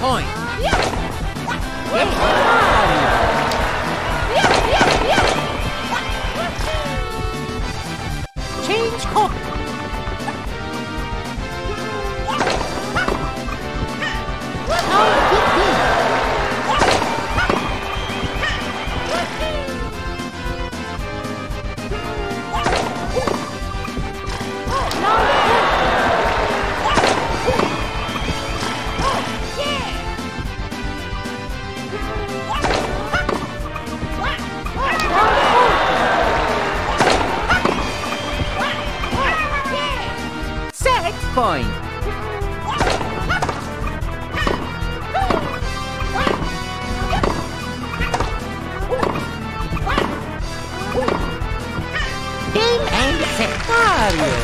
point. Change court. Fine. Game and set. Mario.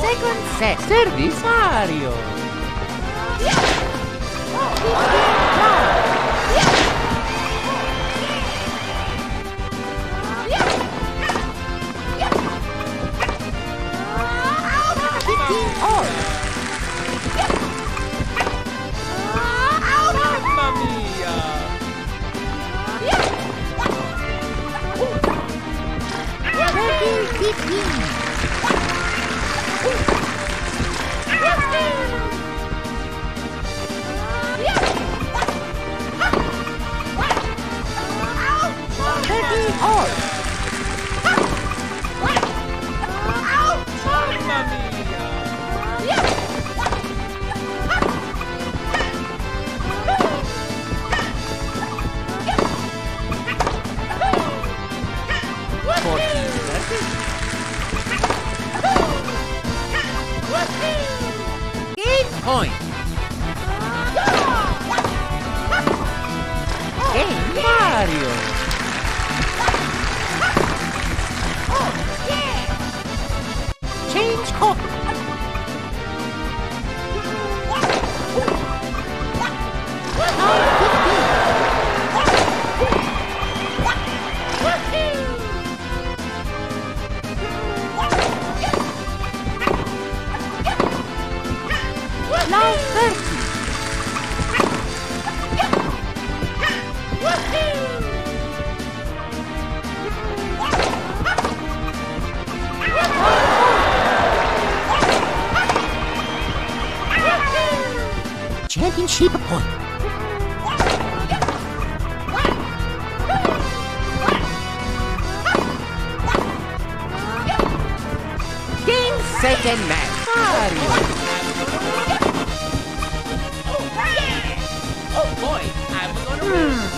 Second set. Service Mario. Point. Game Mario. Change court. Championship point. Game set and match. Oh boy, I'm gonna win.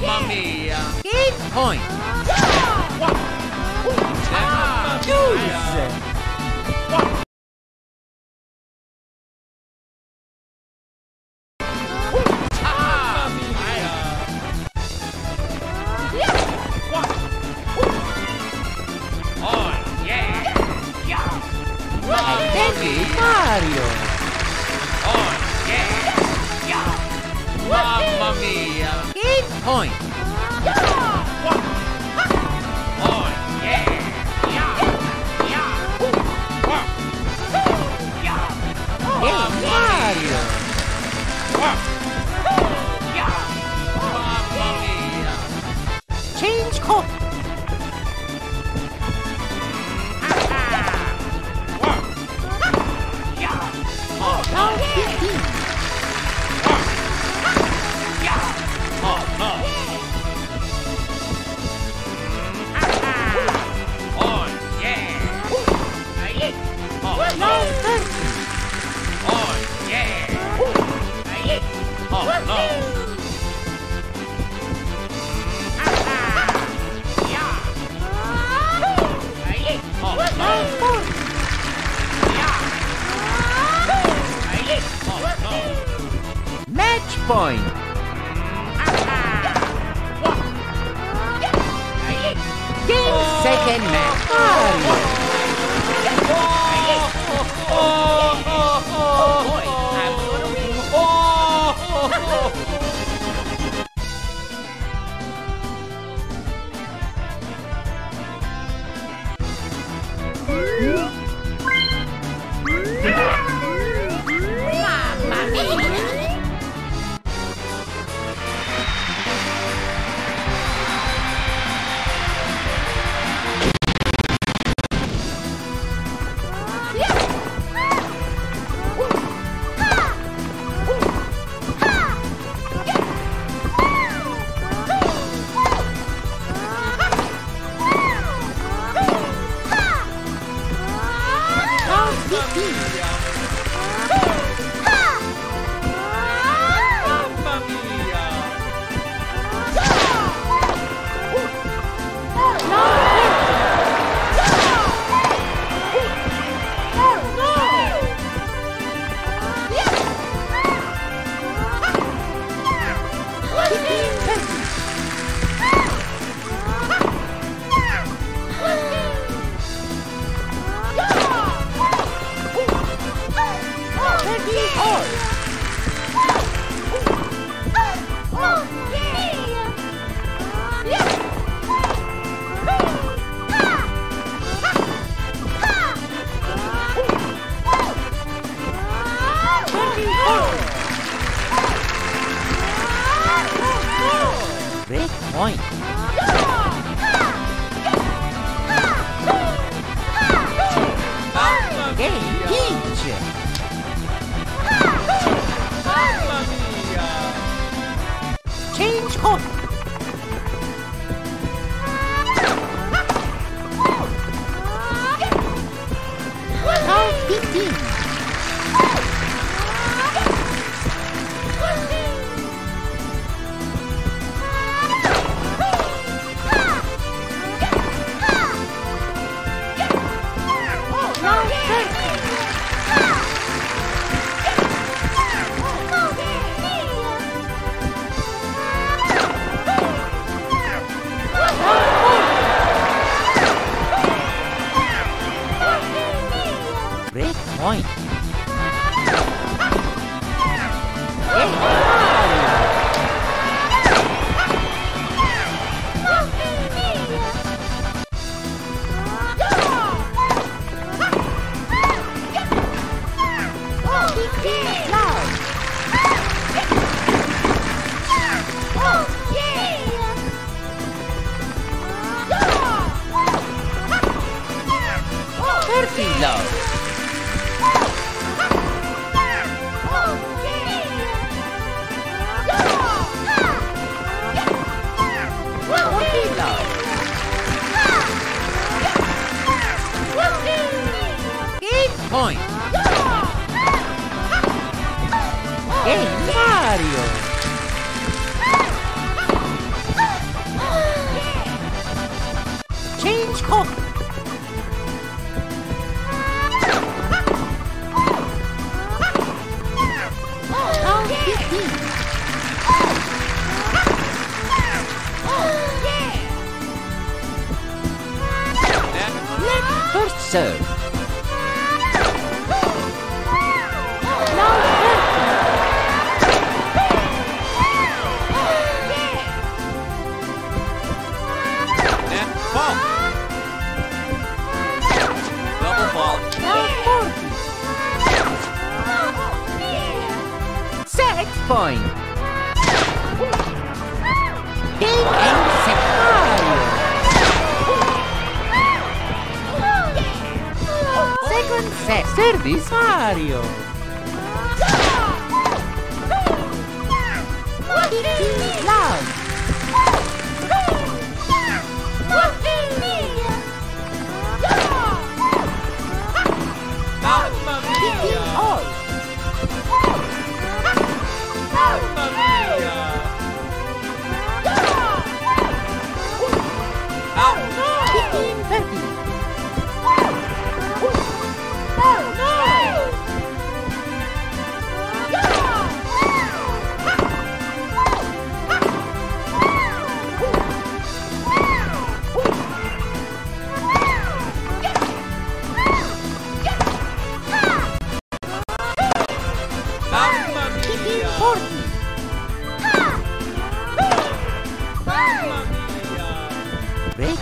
Mamma mia! Game point! Use! Mario! Oh, yeah! Yeah. Mamma mia! Game point! Oh, yeah! Yeah! Yeah! Game Mario! Mamma mia! Change court! Match point. Game second match. Great point. Change court. serve. And bump. Double ball. Now 40. 6 points. Big and second. Second set, service Mario. Loud. Mamma mia! All. Mamma mia! Out. 15,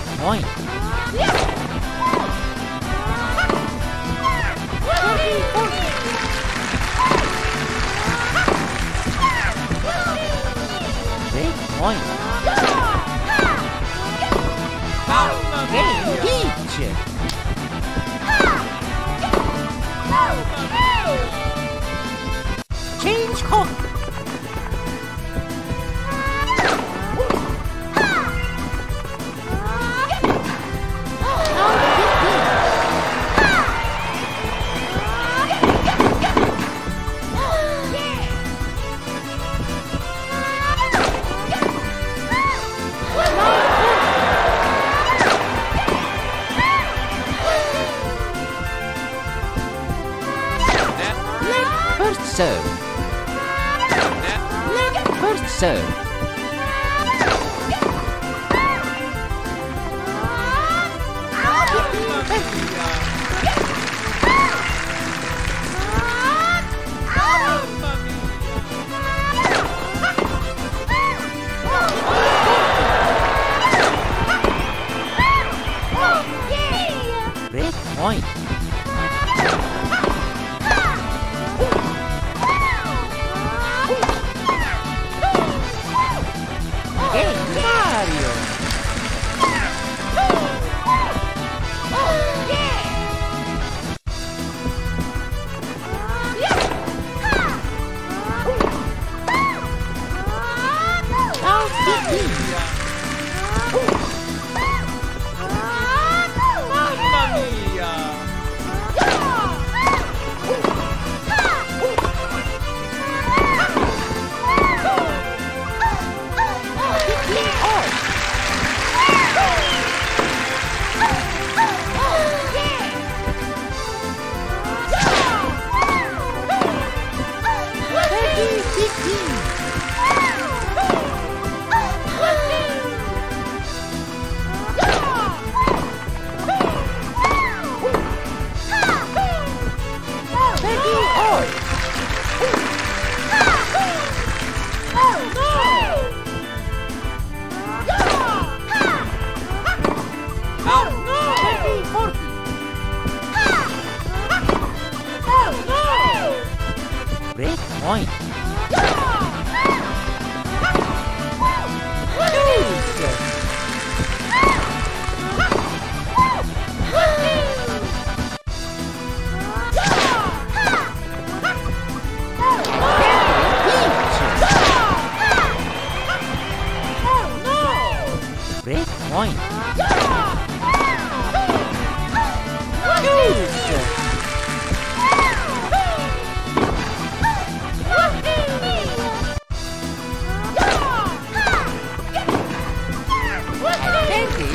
30.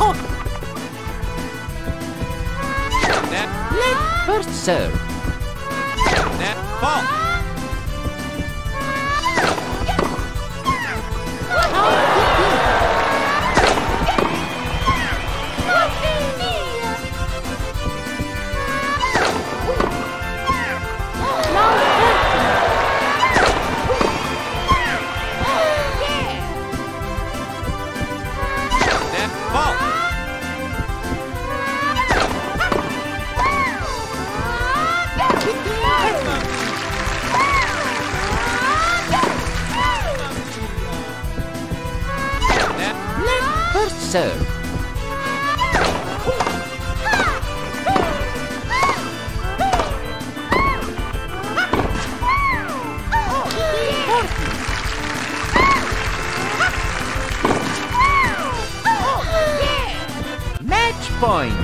hot! Let first serve. Ball. Serve. Match point.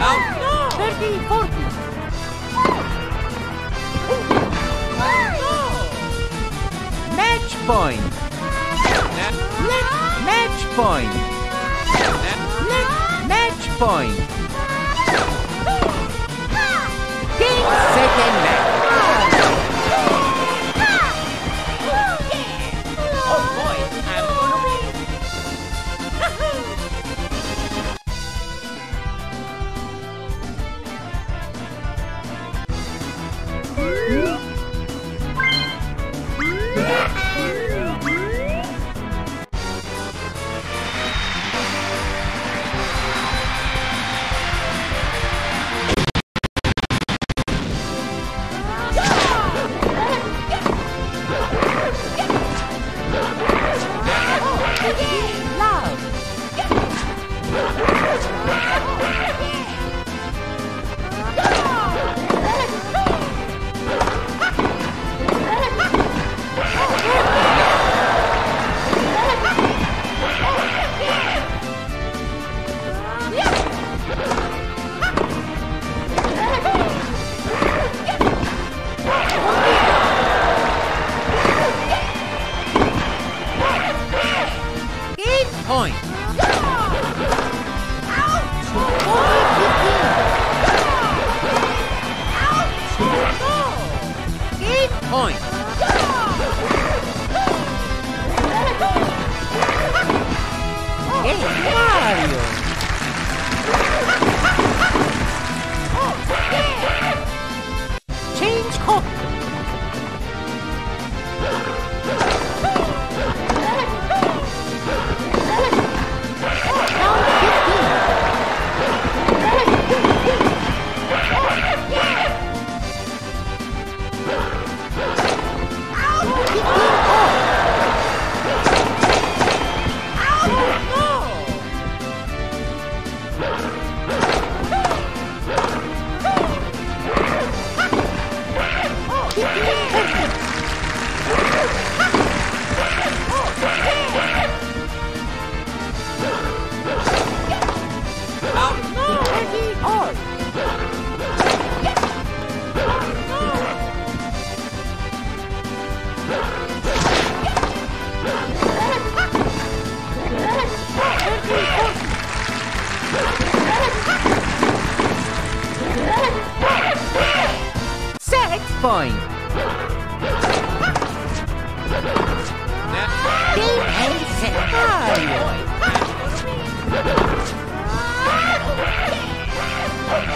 Out. 30-40. Point. Match point. Match point. Game, set, and match. Oh boy, I'm gonna win. Point. Game and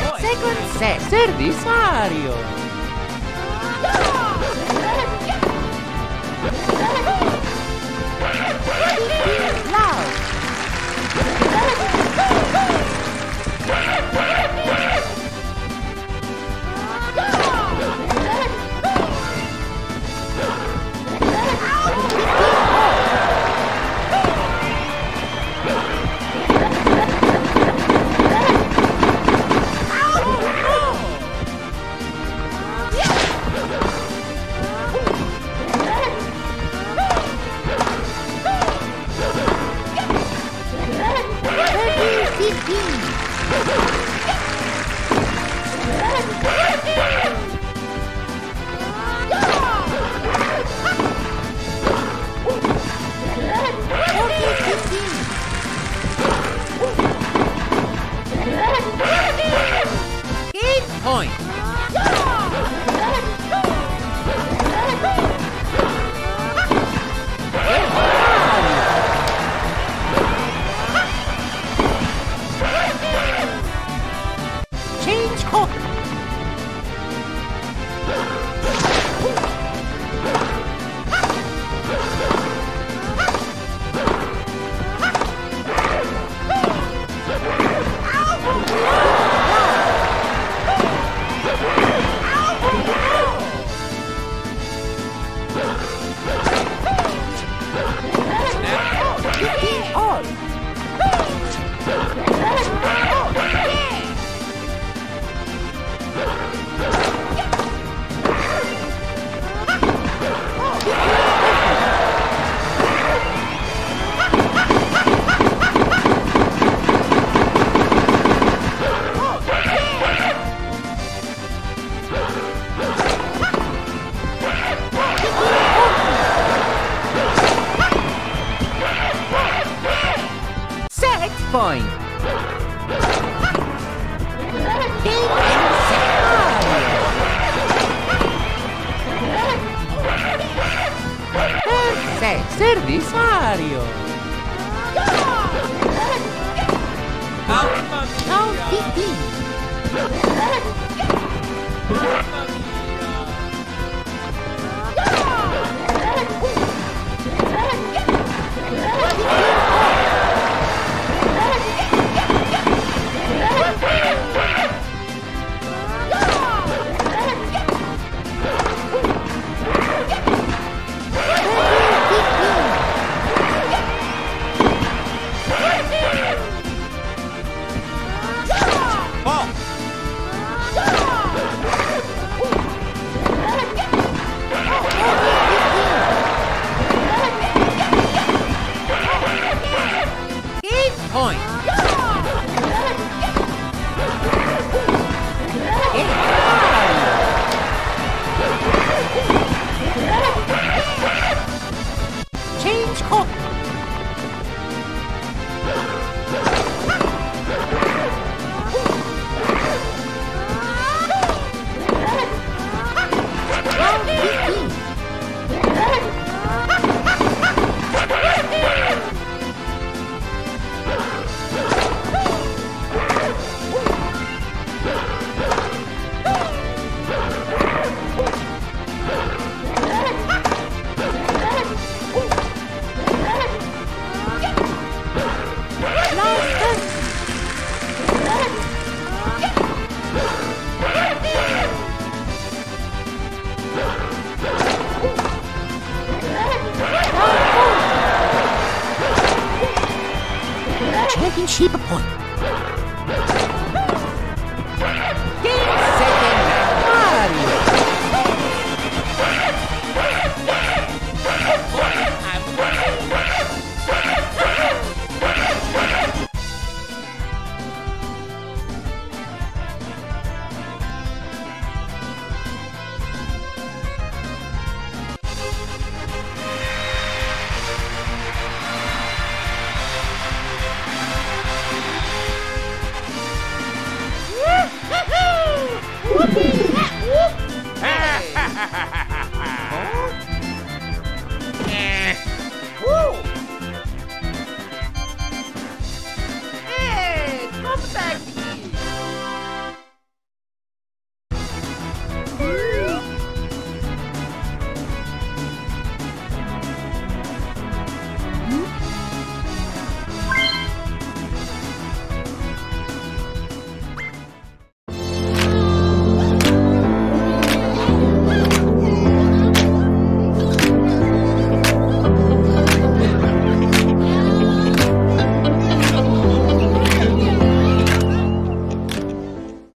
set. Second set. Service Mario. point. Change court. Fine. Service Mario. Mamma mia.